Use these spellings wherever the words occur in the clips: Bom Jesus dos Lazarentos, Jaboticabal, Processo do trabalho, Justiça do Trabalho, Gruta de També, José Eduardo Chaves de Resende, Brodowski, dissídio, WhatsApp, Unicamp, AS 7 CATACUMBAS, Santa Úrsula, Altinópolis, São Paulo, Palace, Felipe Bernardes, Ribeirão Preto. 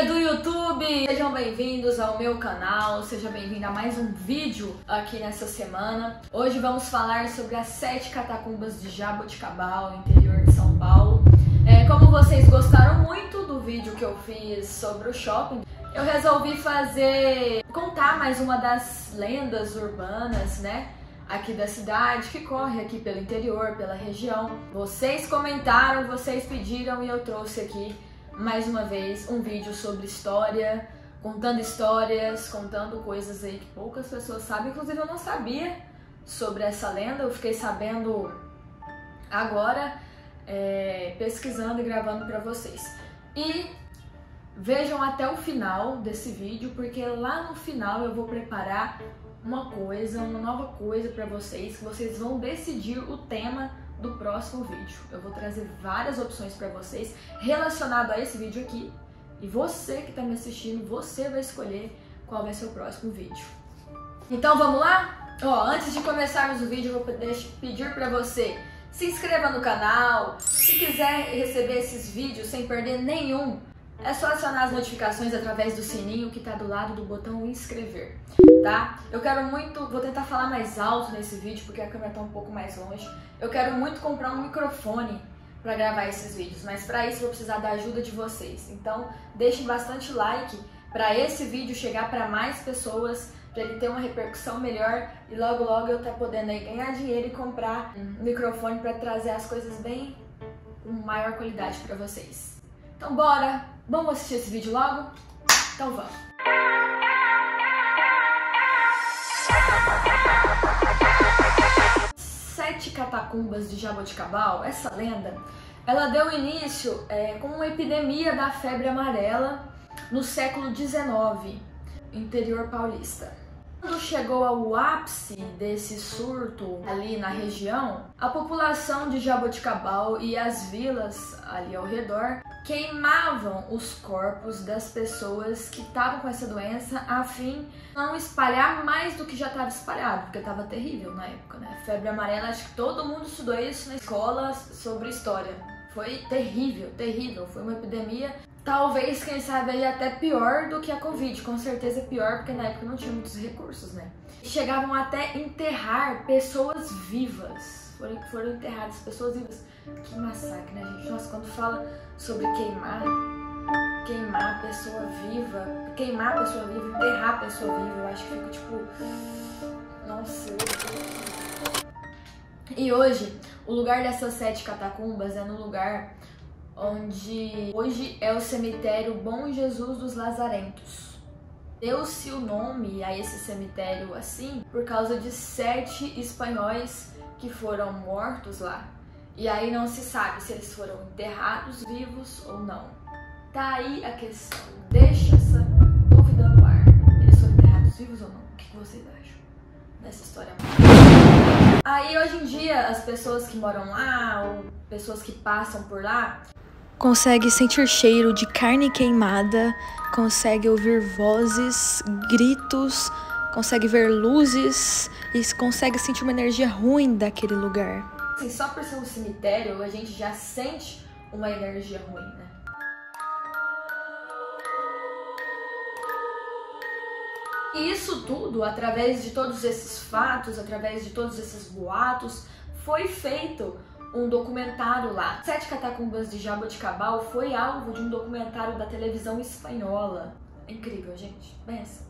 Galerinha do YouTube, sejam bem-vindos ao meu canal, seja bem-vindo a mais um vídeo aqui nessa semana. Hoje vamos falar sobre as 7 catacumbas de Jaboticabal, interior de São Paulo. Como vocês gostaram muito do vídeo que eu fiz sobre o shopping, eu resolvi contar mais uma das lendas urbanas, né? Aqui da cidade, que corre aqui pelo interior, pela região. Vocês comentaram, vocês pediram e eu trouxe aqui mais uma vez um vídeo sobre história, contando histórias, contando coisas aí que poucas pessoas sabem. Inclusive eu não sabia sobre essa lenda, eu fiquei sabendo agora, pesquisando e gravando pra vocês. E vejam até o final desse vídeo, porque lá no final eu vou preparar uma nova coisa pra vocês, que vocês vão decidir o tema do próximo vídeo. Eu vou trazer várias opções pra vocês relacionado a esse vídeo aqui, e você que tá me assistindo, você vai escolher qual vai ser o próximo vídeo. Então vamos lá? Ó, antes de começarmos o vídeo, eu vou pedir pra você se inscreva no canal. Se quiser receber esses vídeos sem perder nenhum, é só acionar as notificações através do sininho que tá do lado do botão inscrever, tá? Eu quero muito... Vou tentar falar mais alto nesse vídeo porque a câmera tá um pouco mais longe. Eu quero muito comprar um microfone pra gravar esses vídeos, mas pra isso eu vou precisar da ajuda de vocês. Então, deixem bastante like pra esse vídeo chegar pra mais pessoas, pra ele ter uma repercussão melhor e logo logo eu tá podendo aí ganhar dinheiro e comprar um microfone pra trazer as coisas bem... com maior qualidade pra vocês. Então bora! Vamos assistir esse vídeo logo? Então vamos! Sete catacumbas de Jaboticabal, essa lenda, ela deu início com uma epidemia da febre amarela no século XIX, interior paulista. Quando chegou ao ápice desse surto ali na região, a população de Jaboticabal e as vilas ali ao redor queimavam os corpos das pessoas que estavam com essa doença a fim de não espalhar mais do que já estava espalhado, porque estava terrível na época, né? Febre amarela, acho que todo mundo estudou isso na escola sobre história. Foi terrível, terrível, foi uma epidemia. Talvez, quem sabe, aí até pior do que a Covid. Com certeza pior, porque na época não tinha muitos recursos, né? Chegavam até enterrar pessoas vivas. Foram enterradas pessoas vivas. Que massacre, né, gente? Nossa, quando fala sobre queimar a pessoa viva, queimar a pessoa viva, enterrar a pessoa viva, eu acho que fico, tipo... não sei. E hoje, o lugar dessas 7 catacumbas é no lugar... onde hoje é o cemitério Bom Jesus dos Lazarentos. Deu-se o nome a esse cemitério assim por causa de 7 espanhóis que foram mortos lá. E aí não se sabe se eles foram enterrados vivos ou não. Tá aí a questão. Deixa essa dúvida no ar. Eles foram enterrados vivos ou não? O que vocês acham dessa história? Aí hoje em dia as pessoas que moram lá ou pessoas que passam por lá consegue sentir cheiro de carne queimada, consegue ouvir vozes, gritos, consegue ver luzes e consegue sentir uma energia ruim daquele lugar. Assim, só por ser um cemitério, a gente já sente uma energia ruim, né? E isso tudo, através de todos esses fatos, através de todos esses boatos, foi feito um documentário lá. 7 Catacumbas de Jaboticabal foi alvo de um documentário da televisão espanhola. Incrível, gente. Pensa.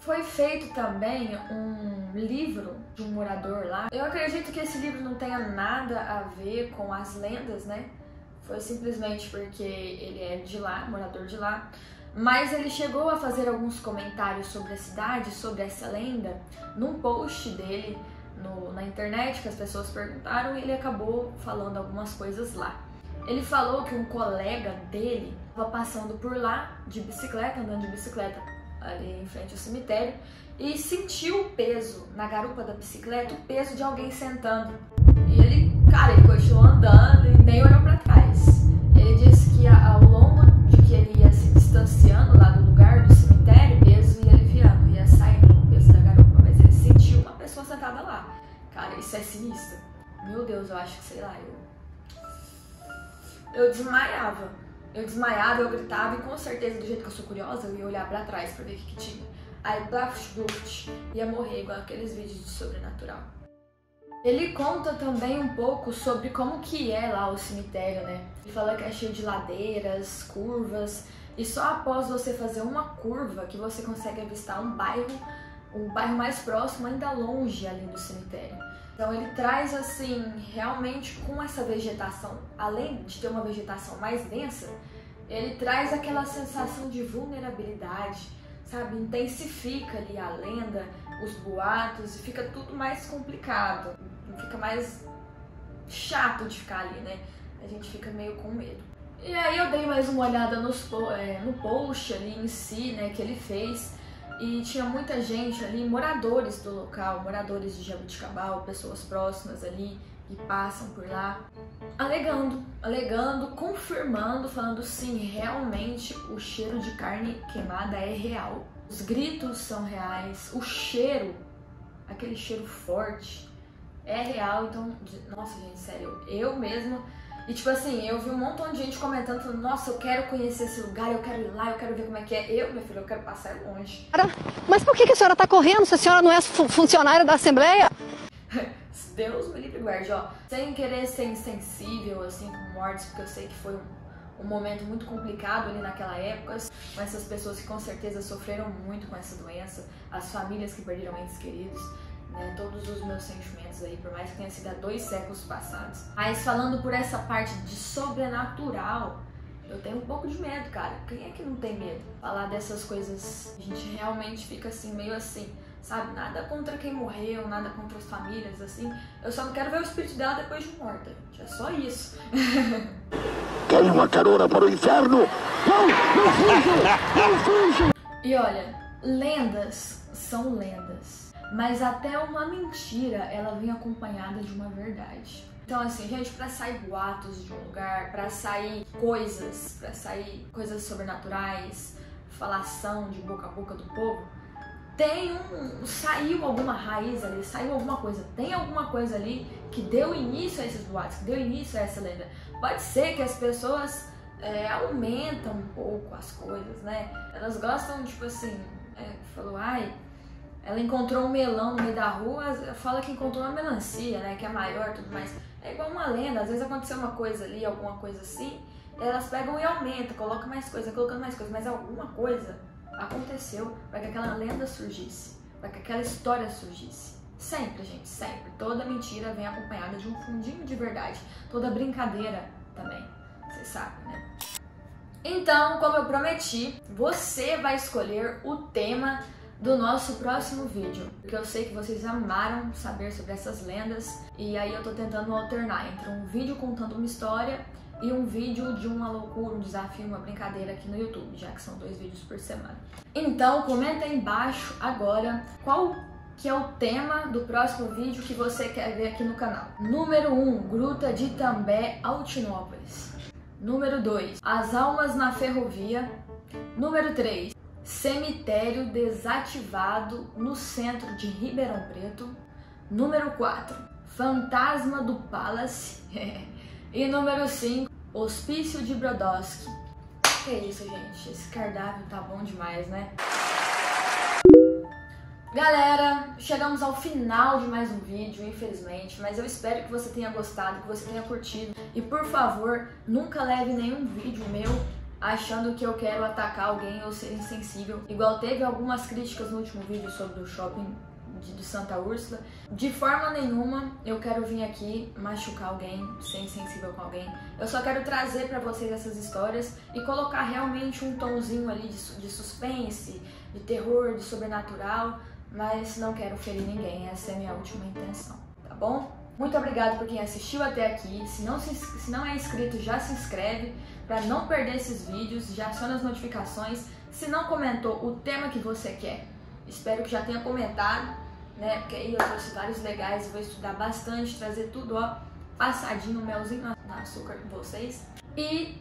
Foi feito também um livro de um morador lá. Eu acredito que esse livro não tenha nada a ver com as lendas, né? Foi simplesmente porque ele é de lá, morador de lá. Mas ele chegou a fazer alguns comentários sobre a cidade, sobre essa lenda, num post dele na internet, que as pessoas perguntaram, e ele acabou falando algumas coisas lá. Ele falou que um colega dele estava passando por lá de bicicleta, andando de bicicleta ali em frente ao cemitério, e sentiu o peso na garupa da bicicleta, o peso de alguém sentando. E ele, cara, ele continuou andando e nem olhou pra trás. Ele disse que ao longo de que ele ia se distanciando lá do lugar do cemitério, o peso ia aliviando, ia saindo o peso da garupa, mas ele sentiu uma pessoa sentada lá. Cara, isso é sinistro. Meu Deus, eu acho que, sei lá, eu desmaiava Eu desmaiava, eu gritava e com certeza, do jeito que eu sou curiosa, eu ia olhar pra trás pra ver o que tinha. Aí, blafluft, ia morrer igual aqueles vídeos de sobrenatural. Ele conta também um pouco sobre como que é lá o cemitério, né? Ele fala que é cheio de ladeiras, curvas, e só após você fazer uma curva que você consegue avistar um bairro mais próximo, ainda longe ali do cemitério. Então ele traz assim, realmente com essa vegetação, além de ter uma vegetação mais densa, ele traz aquela sensação de vulnerabilidade, sabe? Intensifica ali a lenda, os boatos, e fica tudo mais complicado, fica mais chato de ficar ali, né? A gente fica meio com medo. E aí eu dei mais uma olhada no post ali em si, né, que ele fez, e tinha muita gente ali, moradores do local, moradores de Jaboticabal, pessoas próximas ali que passam por lá, alegando, confirmando, falando sim, realmente o cheiro de carne queimada é real. Os gritos são reais, o cheiro, aquele cheiro forte, é real. Então, nossa gente, sério, eu mesma, e tipo assim, eu vi um montão de gente comentando, falando, nossa, eu quero conhecer esse lugar, eu quero ir lá, eu quero ver como é que é. Eu, minha filha, eu quero passar longe. Mas por que a senhora tá correndo se a senhora não é funcionária da Assembleia? Deus me livre e guarde, ó, sem querer ser insensível, assim, com mortes, porque eu sei que foi um momento muito complicado ali naquela época, com essas pessoas que com certeza sofreram muito com essa doença, as famílias que perderam entes queridos, né, todos os meus sentimentos aí, por mais que tenha sido há 2 séculos passados. Mas falando por essa parte de sobrenatural, eu tenho um pouco de medo, cara. Quem é que não tem medo? Falar dessas coisas, a gente realmente fica assim, meio assim, sabe? Nada contra quem morreu, nada contra as famílias, assim. Eu só não quero ver o espírito dela depois de morta, gente. É só isso. Quer uma carona para o inferno? Não! Não fuja! Não fuja! E olha, lendas são lendas. Mas até uma mentira, ela vem acompanhada de uma verdade. Então assim, gente, pra sair boatos de um lugar, pra sair coisas, sobrenaturais, falação de boca a boca do povo, tem saiu alguma raiz ali, saiu alguma coisa, tem alguma coisa ali que deu início a esses boatos, que deu início a essa lenda. Pode ser que as pessoas aumentam um pouco as coisas, né? Elas gostam, tipo assim, falou, ai, ela encontrou um melão no meio da rua, fala que encontrou uma melancia, né, que é maior e tudo mais. É igual uma lenda, às vezes aconteceu uma coisa ali, alguma coisa assim, elas pegam e aumentam, colocam mais coisa, colocando mais coisa, mas alguma coisa aconteceu para que aquela lenda surgisse, para que aquela história surgisse. Sempre, gente, sempre. Toda mentira vem acompanhada de um fundinho de verdade. Toda brincadeira também, vocês sabem, né? Então, como eu prometi, você vai escolher o tema do nosso próximo vídeo, porque eu sei que vocês amaram saber sobre essas lendas, e aí eu tô tentando alternar entre um vídeo contando uma história e um vídeo de uma loucura, um desafio, uma brincadeira aqui no YouTube, já que são 2 vídeos por semana. Então comenta aí embaixo agora qual que é o tema do próximo vídeo que você quer ver aqui no canal. Número 1, Gruta de També, Altinópolis. Número 2, As Almas na Ferrovia. Número 3, Cemitério desativado no centro de Ribeirão Preto. Número 4, Fantasma do Palace. E número 5, Hospício de Brodowski. Que é isso, gente. Esse cardápio tá bom demais, né? Galera, chegamos ao final de mais um vídeo, infelizmente, mas eu espero que você tenha gostado, que você tenha curtido. E por favor, nunca leve nenhum vídeo meu achando que eu quero atacar alguém ou ser insensível. Igual teve algumas críticas no último vídeo sobre o shopping de Santa Úrsula. De forma nenhuma eu quero vir aqui machucar alguém, ser insensível com alguém. Eu só quero trazer pra vocês essas histórias e colocar realmente um tomzinho ali de suspense, de terror, de sobrenatural, mas não quero ferir ninguém, essa é a minha última intenção, tá bom? Muito obrigado por quem assistiu até aqui. Se não é inscrito, já se inscreve para não perder esses vídeos, já aciona as notificações. Se não comentou o tema que você quer, espero que já tenha comentado, né? Porque aí eu trouxe vários legais, vou estudar bastante, trazer tudo, ó, passadinho, melzinho no açúcar com vocês. E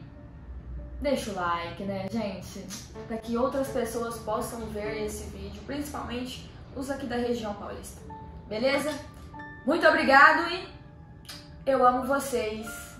deixa o like, né, gente? Para que outras pessoas possam ver esse vídeo, principalmente os aqui da região paulista. Beleza? Muito obrigado e eu amo vocês.